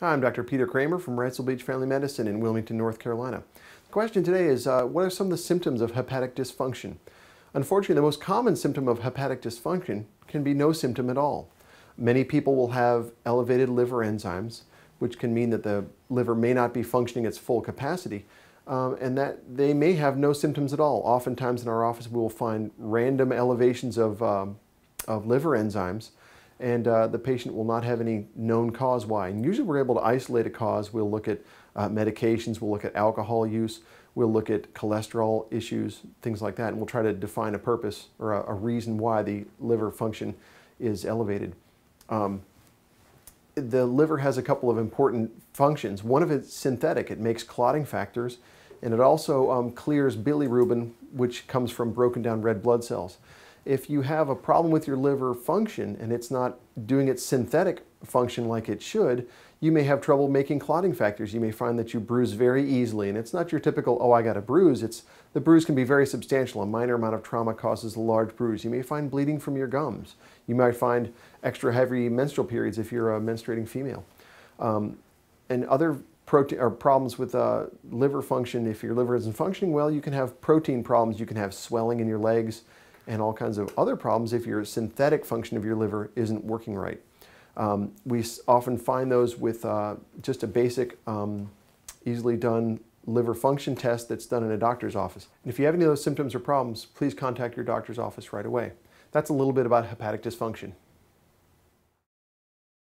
Hi, I'm Dr. Peter Kramer from Ransel Beach Family Medicine in Wilmington, North Carolina. The question today is, what are some of the symptoms of hepatic dysfunction? Unfortunately, the most common symptom of hepatic dysfunction can be no symptom at all. Many people will have elevated liver enzymes, which can mean that the liver may not be functioning at its full capacity, and that they may have no symptoms at all. Oftentimes in our office, we will find random elevations of liver enzymes, and the patient will not have any known cause why. And usually we're able to isolate a cause. We'll look at medications, we'll look at alcohol use, we'll look at cholesterol issues, things like that, and we'll try to define a purpose or a reason why the liver function is elevated. The liver has a couple of important functions. One of it's synthetic. It makes clotting factors, and it also clears bilirubin, which comes from broken down red blood cells. If you have a problem with your liver function and it's not doing its synthetic function like it should, you may have trouble making clotting factors. You may find that you bruise very easily, and it's not your typical, oh, I got a bruise. It's the bruise can be very substantial. A minor amount of trauma causes a large bruise. You may find bleeding from your gums. You might find extra heavy menstrual periods if you're a menstruating female. And other problems with liver function, if your liver isn't functioning well, you can have protein problems. You can have swelling in your legs and all kinds of other problems if your synthetic function of your liver isn't working right. We often find those with just a basic, easily done liver function test that's done in a doctor's office. And if you have any of those symptoms or problems, please contact your doctor's office right away. That's a little bit about hepatic dysfunction.